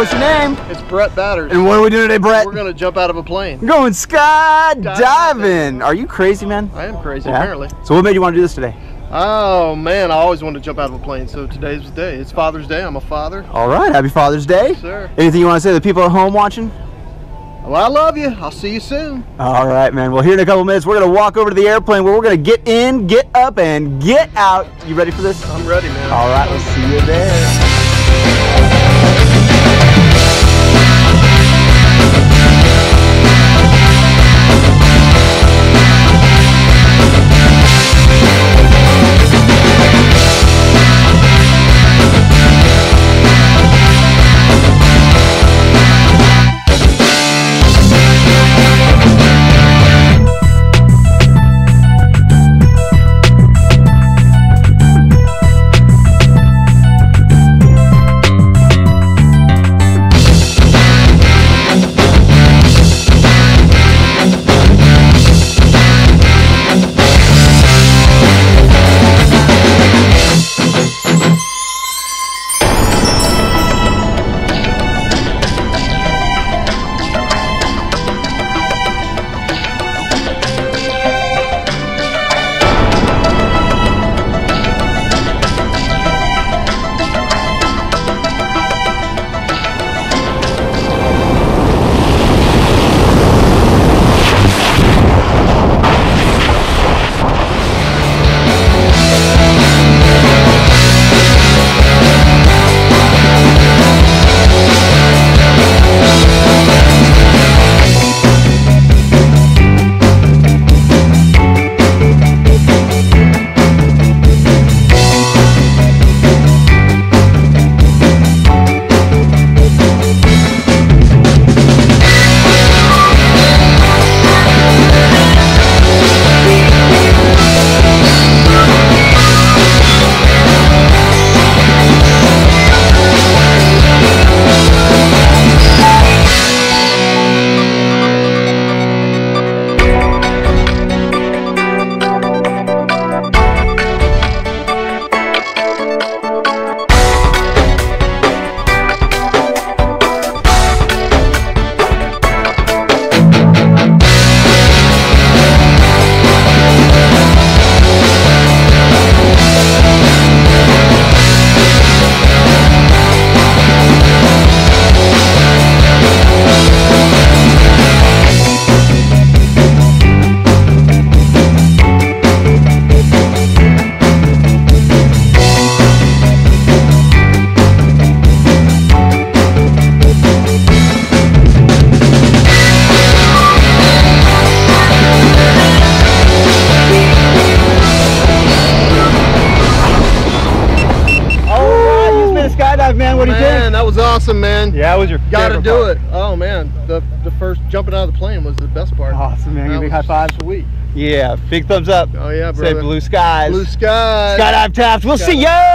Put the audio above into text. What's your name? It's Brett Badders. And what are we doing today, Brett? We're going to jump out of a plane. We're going skydiving. Are you crazy, man? I am crazy, apparently. So what made you want to do this today? Oh, man, I always wanted to jump out of a plane, so today's the day. It's Father's Day. I'm a father. All right. Happy Father's Day. Yes, sir. Anything you want to say to the people at home watching? Well, I love you. I'll see you soon. All right, man. Well, here in a couple minutes, we're going to walk over to the airplane where we're going to get in, get up, and get out. You ready for this? I'm ready, man. All right. We'll see you there. Man, that was awesome, man. Yeah, it was your favorite part. Gotta do it. Oh, man. The first jumping out of the plane was the best part. Awesome, man. Give me a big high five. Sweet. Yeah, big thumbs up. Oh, yeah, brother. Say blue skies. Blue skies. Skydive Taft. We'll see ya.